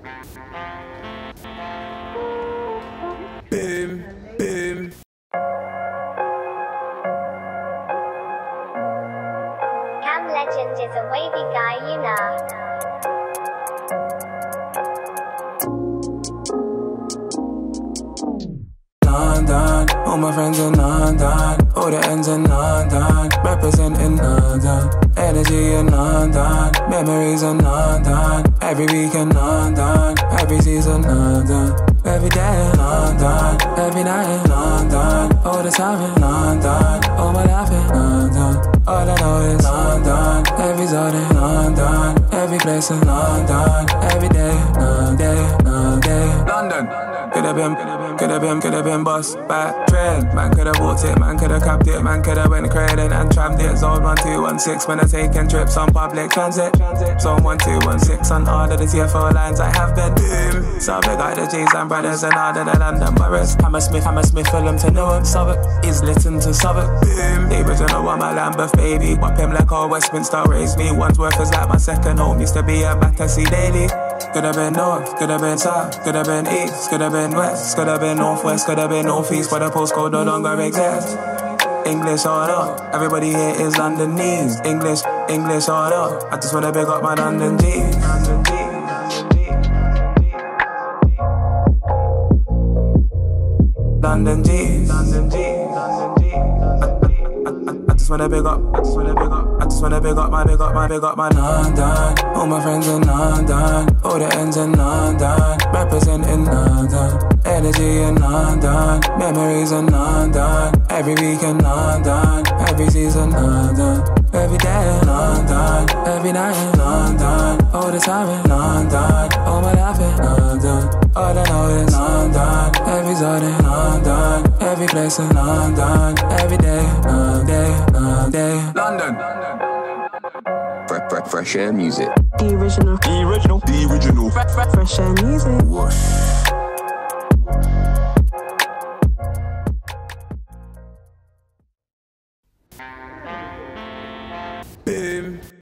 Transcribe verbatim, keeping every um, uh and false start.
Boom, boom. Kam Legend is a wavy guy, you know. London, all my friends in London, all the ends in London, representing London, energy in London, memories in London, every week in London, every season London, every day in London, every night in London, all the time in London, all my life in London, all I know is London, every zone in London, every place in London, every day, London, London, London. Could have been, could have been, could have been bust back trend. Man could have bought it, man could have capped it, man could have went credit and trammed it. Zone one two one six when I'm taking trips on public transit. Zone one two one six on all of the T F O lines I have been doom. So we got the J's and brothers and all of the London boroughs. I'm a Smith, I'm a Smith, Fulham to Newham, Southwark is Lytton to Southwark. Boom. Neighbours don't know I'm a Lambeth baby. Whop him like all Westminster raised me. Wandsworth is like my second home, used to be a Battersea daily. Could have been north, could have been south, could have been east, could have been west, could have been northwest, could have been northeast, but the postcode no longer exists. English all up, everybody here is Londonese. English, English all up, I just wanna big up my London G's. London G's, London G's, London G's, London G's. I just wanna big up, I just wanna big up, I just wanna big up my, big up my, big up my London. All my friends in London, all the ends in London, representing London, energy in London, memories in London, every week in London, every season London, every day in London, every night in London, all the time in London, all my life in London, all I know is London, every zone in London, every place in London, every day, London, London, London, London. Fresh air music. The original. The original. The original. Fresh air music. Whoosh.